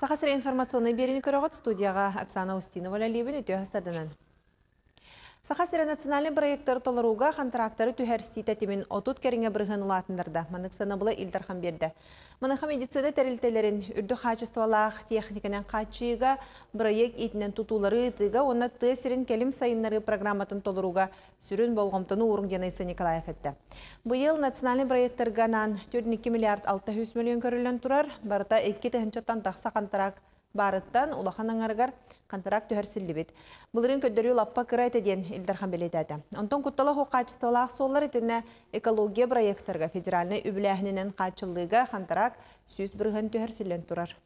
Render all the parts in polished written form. Сахасыр информационный берег көрөгөт студияга Aksana Ustinova лебин өтө хастаданан. Сахасыр национальный проекттер толоруга контракттары түһәрсти тәтимин отут кереңе бирген улатындырда. Маныксына була илдархан берде. Манаха медицина терилтелерин үрдү хачествалах техниканын качыга проект итинен тутулары тыга онна тесерин келим сайыннары программатын толоруга сүрүн болгомтуну урун генесе Николаев этте. Бу ел национальный проекттерге нан 42 миллиард 600 миллион көрүлгөн турар, барыта 2-тен такса контракт Barıttan ulağanan argar kontrakt tühersildi bit. Bılırın köddörü lappa kırayt edin İldarhan belediyyata. Ondan kuttalığı kaçıstalağı soğular etine ekologiya proyektarga federalini übüləğinin kaçılığıga kontrakt süz bırğın tühersilden turar.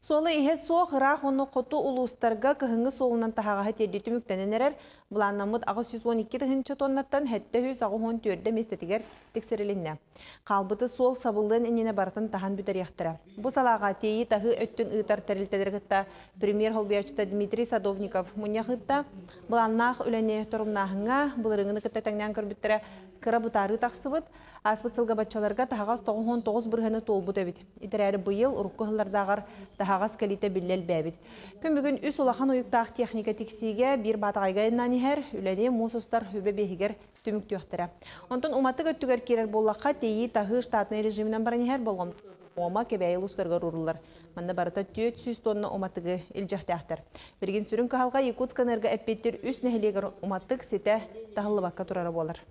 Soğulu ihe soğuk rağ onu kutu uluslarga kıhıngı soğulunan tahağa hətiyerdi tümüktenen erer. Bulanlamıd ağı 112 tığınçı tonnattan hette 100 ağı 14'de mestetiger tekserilinne. Kalbıtı soğul sabıllığın enine barıtın tahan büder yaxtıra. Bu salağa teyi tağı öttün ıtar terilteler gıtta. Premier holbiyaçta Dmitri Sadovnikov munya gıtta. Bulanlağ ölene torumnağına bılırıngını gıtta tağından körbüttüre kıra butarı taqsıbıt. Asbıt sılga batçalarga tahağa 19 bırhını tolbut evit. İterari bu yıl urukku hıllardağır tahağa Ağaz kalite billel bəbid. Kün-bugün üs ulağan uyuqtaq texnika tiksiyge bir batağayga innan iher, üleni musustar hübe behiger tümük tüyüqtüre. Ondan umatı göttüger kerer bollaqa teyi tağı ştatnı rejiminden baran iher bolğam. Oma kebeyi uluslarga rurullar. Manda barata 400 tonna umatıgı ilcahtıaqtır. Birgin sürün kahalga Yakutska nerga əppettir üs nehliger umatıq sete tahıllı bakka turara bollar.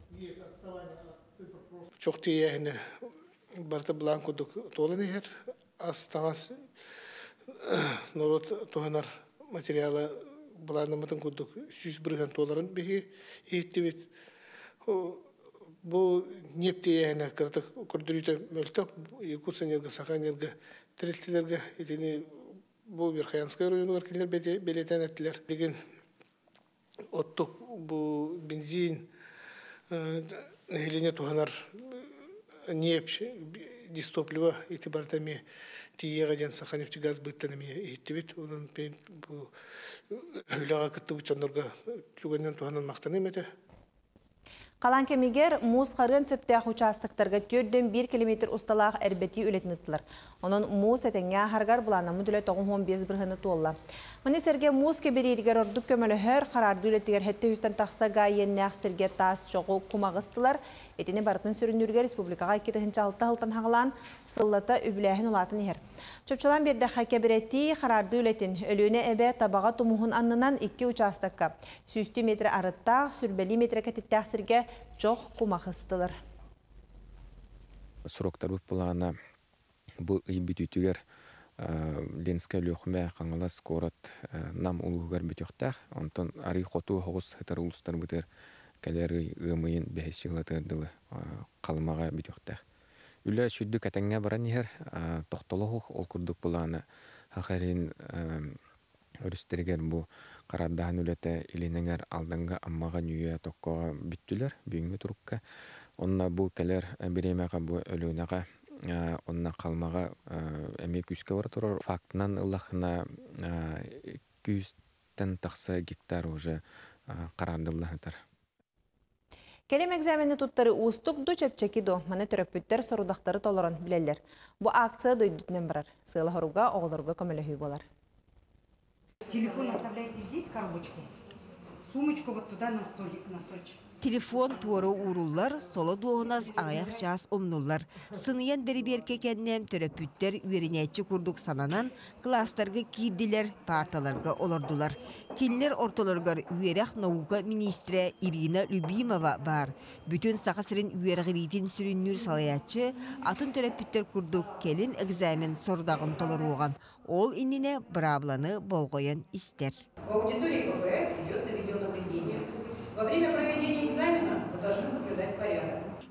Çok teyehine barata blankuduk tolan iher. Astağas Norot tohanar materyala bulanımıtın kurduk 100% doların bir ihtivit. Bu nepteyene kırtık kurduruyta mültük Yakutsk energa, Sakha energa teriltilerge etini bu Verkhayanskaya rayonu erkenler beleten ettiler. Degen ottuk bu benzin neheline tohanar nep distopliva itibartami Тиеғаден Саха нефтегаз быттанымия еттебет. Оның пен бұл үліға күтті бұтчанларға түлгеннен туғанын мақтаным еді. Қалан кемегер мұз қарын сөптіғ участықтарға 4-1 километр ұсталақ әрбеті өлетінеттілер. Оның мұз әтенге ағарғар бұлана мүділі 9-15 бірғыны толла. Мәне сәрге мұз кебері елгер ордық көмілі өр қарарды өлеттігер әтті үстен тақса ғайен нәқ сәрге тас жоғы құмағыстылар. Етіне барытын сүрінірге республикаға 2-6 ғылтан хағылан сыллата үбіләхін ұлатын ер. Чөпчалан берді қакебіреті қарарды өлетін өліне әбе табаға тұмуғын аннынан 2 участыққа. Сүсті метр арыттақ, сүрбәлі метр кәтеттәқ сірге Çok kumahıstılır. Soroktar bu plana bu ibitütüger lenskeli okuma kangalas korat nam uluğar bitiyorlar. Ondan arı kutu havuz heter uluslar biter kaleri ömeyin behesilatır dile kalmağa bitiyorlar. Ülle şüddü katenge baran yer toxtaloğuk olkurduk plana. Hakirin Örüsterger bu karadağın ülete ilineğer aldığında ammağa nüye tokkoğa büttüler, büyüğü turukka. Onunla bu keler biremeğe bu ölüneğe, onunla kalmağa emek üske var durur. Faktından ıllağına 200'ten taksa gektar oje karardıllahıdır. Kelem egzameni tuttarı ustuk du çepçeki do, mani töröpütter sorudaktarı toların bilerler. Bu aksiya duydutnen birar. Sığla horuga, oğlarga kömülehü bolar. Телефон оставляете здесь, в коробочке. Сумочку вот туда на столик, на стольчик. Telefon tuarı uğurlar, sola doğunaz ayak çağız omnullar. Sınıyan beri berkekennem töröpütler üyerinetçi kurduk sananan klaslarga kirdiler, partalarga olurdular. Kinler ortalargar üyerek nauka ministre İrina Lübimova var. Bütün sakasırın üyeriğitin sürünür salayatçı, atın töröpütler kurduk kelin egzamen sordağın tolarıgan. Ol inine bravlanı bolgoyan ister. Auditoriya КВФ идется видеонаблюдение. Во время проведения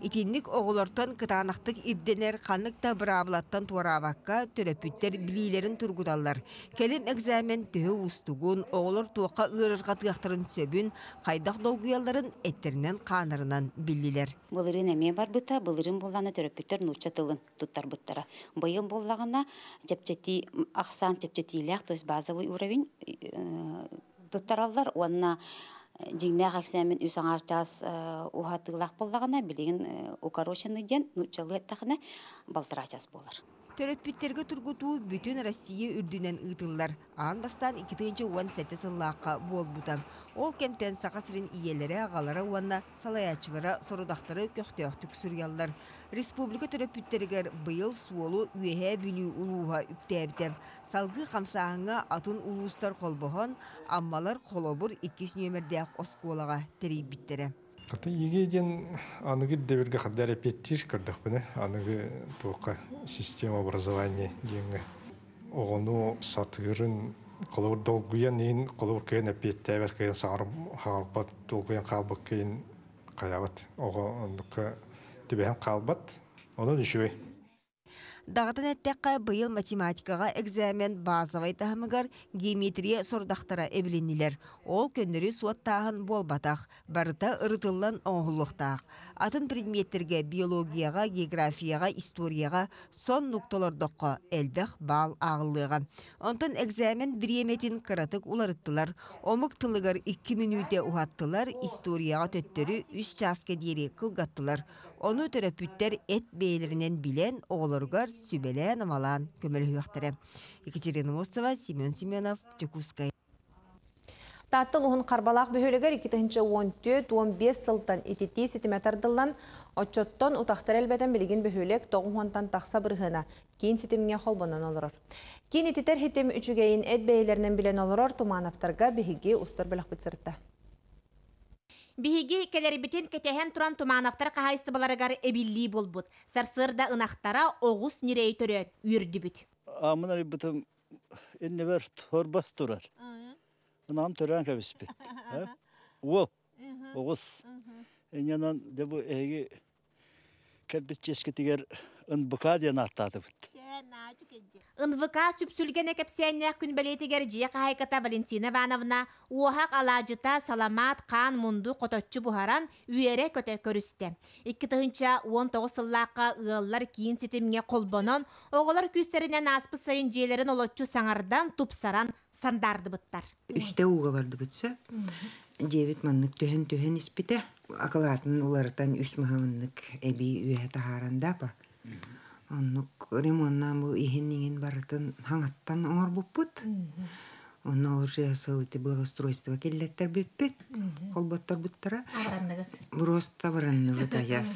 İkinlik oğulardan kıtanaktık ibdener kanlık da bravlattan tuaravakka töröpütler bililerin turgudallar. Kelin egzamen töhü ustugun oğular tuaqa ırırgatıyaqtırın söbün, kaydaq dolguyalların etlerinin kanırınan billiler. Bılırın emeğe var bıta, bılırın bollana töröpütler nutçatılın tuttar bıttara. Bayıl bollağına çepçeti, aksan çepçetiyle, toz bazavi uravin tuttarallar, onna Jignağa eksamen üsan arças uhatılaq bollağına bilin ukaroçenıgen nutçalı ettaqına baltıracas bolar. Törötpütterge turgutu bütün Rossiya ürdünen ıtınlar. An bastan 2-ci uan sete sılaqqa bol budan. Ol kemten saqasırın iyelere, ağalara uanna, salayatçılara, sorudaqtara köxtöyöktük süryanlar. Respublika törötpütterger bıyıl suolu üyehe bülü uluğa üktəbdən. Salgı qamsağına atın ulustar kolbohon, ammalar kolobur 2 nömerdək oskolağa terib bittere. Hatta yegeden anıgı devirge kadar repetiş kırdık bine anıgı toka sistem образования diyenge onu satırın kolor dolguyan in kolor kayan repetiye ver kayan sarım kalbat dolguyan kalbat kayan kayavat oğanlıkta tebehim kalbat onu düşüyor. Dağdan etteqe bıyıl matematikağa egzamen bazavay tahmıgar geometriye sordaqtara evleniler. Ol köndürü suattağın bol bataq, barıta ırıtıllan oğulluqtaq. Atın predmetlerge biologiyağa, geografiyağa, istoriyağa son noktalardaqa elbaq bal ağıllığa. Ondan egzamen biremetin kıratık ularıttılar. Omuk tılıgar 2 minüte uhattılar, istoriyağa töttörü 3 çaske deri kılgattılar. Onu töröpütler et beylerinden bilen oğlarıgar Sübelen amalan kömürlü yoktur. Ekaterina Mostova, Semyon Semyonov, Çekuskaya. Tatlı Luhun Karbalak Böhölüger 2014-15 yıldan 7 setimeterdillan Oçottan utaqtar elbeden bilgin Böhölek Doğuhan'dan taqsa bırhına Keyin setimine holbonan olurur. Keyin etiter hetim üçügeyin et beylerinden bilen olurur. Tumanovtarga behigi ustar bilak bitsirdi. Bihigi keleribitin ketehen turan Tumanovtar kahayıstıbalarıgar ebilli bulbut. Sarsırda ınahtara oğuz nirey törü ürdübüt. Amınarı bütün ennever torbas turar. Nam tören kavisbit. O, oğuz. Enyanan de bu eği kelbit çeskitiger ınbıka diyen ahtardı bit. Ынвыка сүпсүлгене кепсеннях күнбелетигер жия кахайката Валентина Ивановна уахак алажыта саламат кан мунду коточчу бухаран үйере көтө көрүстө. 2019 сыллакка ыаллар кийин ситимге колбонон оголор күстеринен аспы сайын жээлерин олоччу саңардан тупсаран сандарды быттар. Үстө уга барды бытса 9 маннык төхөн испите акылатын улардан 3 маханнык эби үйе таһаранда ба. Onluk remondan bu iheninin barıtın hangattan onar buput. Ona orjaya sağlıtı blagostroystva kelletler bippet. Kolbatlar buttara. Brosta varanlı vıtayas.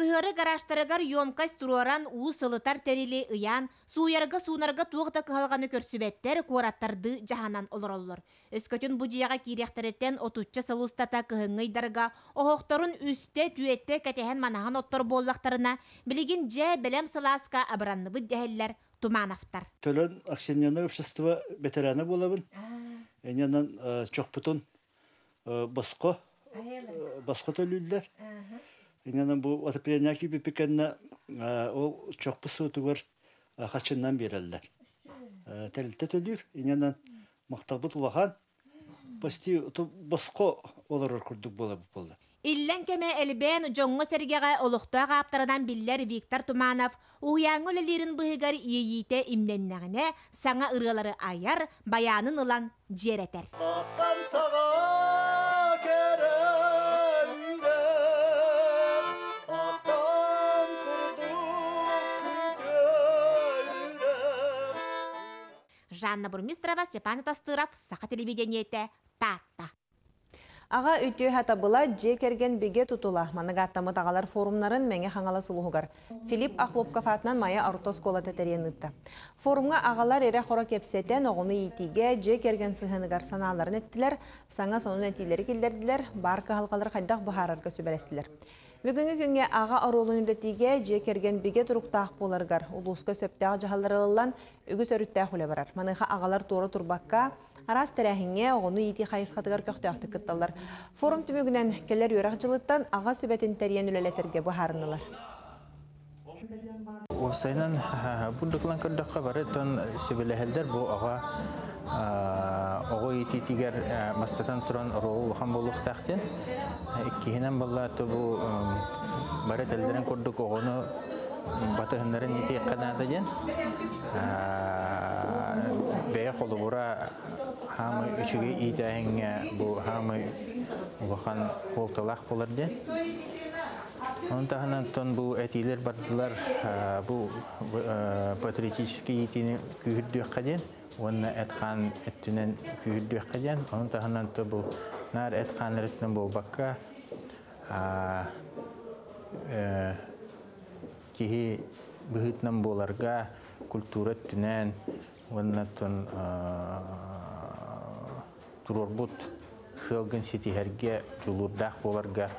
Сыгыры гаражтарыгар ёмкас туруаран уу сылытар терили ыян, суунарга туғда кыхалганы көрсүбеттер кураттарды жаһанан олороллор. Өскөтүн бу жияга киирехтереттен отучча сылустата кыһыңыйдарга, охохторун үстө түетте кэтеһен манахан оттор боллактарына билигин жэ белем сылааска абранныбыт дэһэллер Тумановтар. Төлөн Аксеньяна общество ветераны болобун. Энянан чокпутун баско төлүлдер. İnanın bu atıplarına gibi pikenne o çok pusutu var kaçından birerler. Terlitet ölür. İnanın maktabut ulahan posti basko olur kurduk bola bu bola. İllen keme elben jongo sergege olukta kaptaradan biller Viktor Tumanov uyangolleririn bıhgar iyiyite imlenlerine sana ırgaları ayar bayanın olan cereter. Жанна Бурмистрова, Степан Тастыров, Саха телевидениете Тата. Аға үтіу хатабыла джекерген беге тұтула. Маныға аттамы тағалар форумларын мәне хаңала сұлығығар. Фильип Акhlобка фатынан майя арутос кола тәтерен ұтты. Форумға ағалар әрі қора кепсетен оғыны етіге джекерген сығынығар саналарын әттілер. Саңа соның әтилері келдерділер. Барқы халқалар қайдақ бұхарарға сөбәрестілер. Бүгінгі күнге аға арулын үлетіге джекерген беге тұруқтақ боларғар. Улуска сөптіға жағаларылылан үгіз өріттәқ үлі барар. Маныға ағалар торы тұрбаққа, арас тәрәхіңе оғыны еті қайысқатығар көқтөәқті күтталар. Форум түмігінен келер үйрақ жылыттан аға сөбетін тәрен үлелетерге бұхарынылар. Осайнан бұндықлан күрдіққа барыттан сөбеләхелдер бұл Oğu ititiger mastatan turan roğu ham boluk tahtin. Kihinen balla bu baret ellerin kurduk oğunu batıhınların iti kanadajen. Ve kolubura hamı üçüge itahin bu hamı vakan holtalak bolardı. Ondan sonra bu etiler battılar, bu patriotistik etini güldüğü kadar, onunla etkan etinin güldüğü kadar, ondan sonra bu nar etkanlarının bu bakka ki büyütnem bolarga kültüre tünen, ondan sonra turbut şelgin siti herge çulurda bolarga.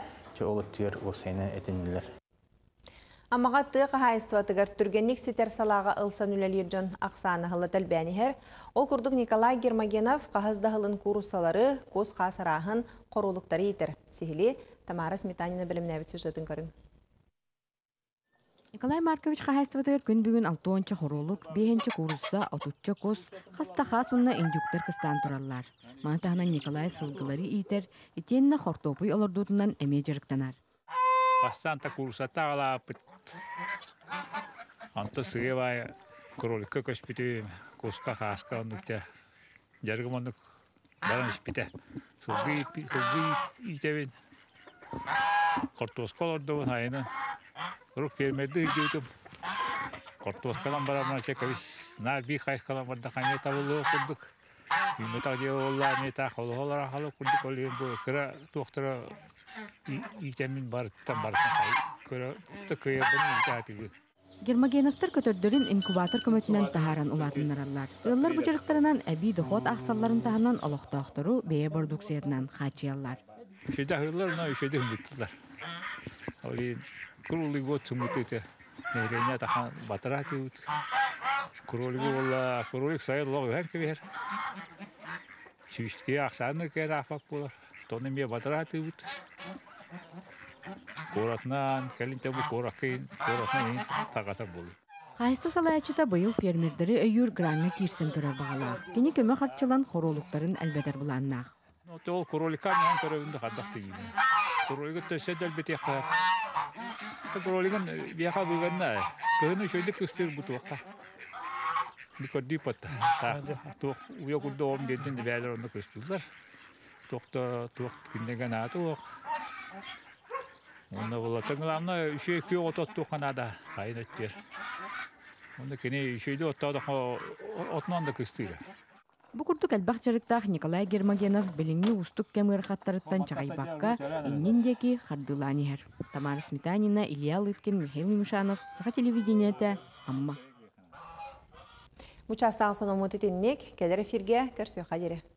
Olatıyor o sene edindiler. Ama kattığı haystuatıgar Türgenlik siter salağa ılsan ülelercan Aksana halatel beniher. Ol kurduk Nikolay Germagenov kahızda hılın kurusaları koz kasarahın korulukları yeter. Sihili Tamara Smetanina bilimine evet sözletin görün. Nikolay Markoviç haystuatıgar gün bugün 6-10 koruluk, 5 kurusa, 30 koz, hastaha sonuna indüktür kıstan durarlar. Mantahana Nikolay sılgıları iter, etienne hortopuy olurduğundan emeciriktenar. Bastanta kursata alapıt. Anta sığıvay krolik kököspiti, koska haska nükte. Jargımanlık baranışpite. Sılgı itevin. Kortoska olurduğun ayına. Ruk vermedi diyordum. Kortoskadan baramana çekavis. Nar bir kayıskadan barda kaynaya tavılığı kurduk. Metal diyorlar, metal hololar, holo kurduk olayım bu kıra doktora itemin barıttan barışın kıra tıkıya bunu itaatıydı. Germagenov'tır kötürdürün inkubatör kömetinden taharan ulatınlarlar. Yıllar bucaklarından abi dohot ahsalların tahanan alak doktoru beye barduksiyedinden kaçıyarlar. Üşede hırlar, ona üşede hümettiler. Olayın kurulu got hümettiler. Nehreyine tahan batırak yut. Kurulu valla, kurulu sayılır, her kibir. Şiştiği aksanı kere afak olur. Tonemiye batıratı yut. Koratnan, kalinte bu korakayın, koratnan takatak olur. Haysta salayacıda bayıl fermirleri öyür granına kirsin durar bağlaq. Yine köme harçılan korolukların elbeder bulanlaq. Ol koroluklar neyin körevinde kaddaktı yine. Koroluklar töşsed elbette yakar. Koroluklar bir yaka buyganlar. Kıhını şöyle kıstır bu tuğaklar. Nikol Dipot'ta. Uyukurda 11'den de beyler onu kıstırdılar. Tuğukta gündegen adı yok. Onu ulattıklarına üşeğe köy otottuğun adı kayın ettiler. Ondakini üşeğe otman da kıstırdı. Bu kurduk elbağçarıktağ Nikolay Germagenov bilinli ustuk kemir hattarıttan çağaybakka innindeki hardılani her. Tamara Smetanina, İlya Lytkin, Mihail Yumuşanov, Sıha Televideniyete, Amma. Muchastan sonu mutlu dinlik, gelir firge, görüşürüz.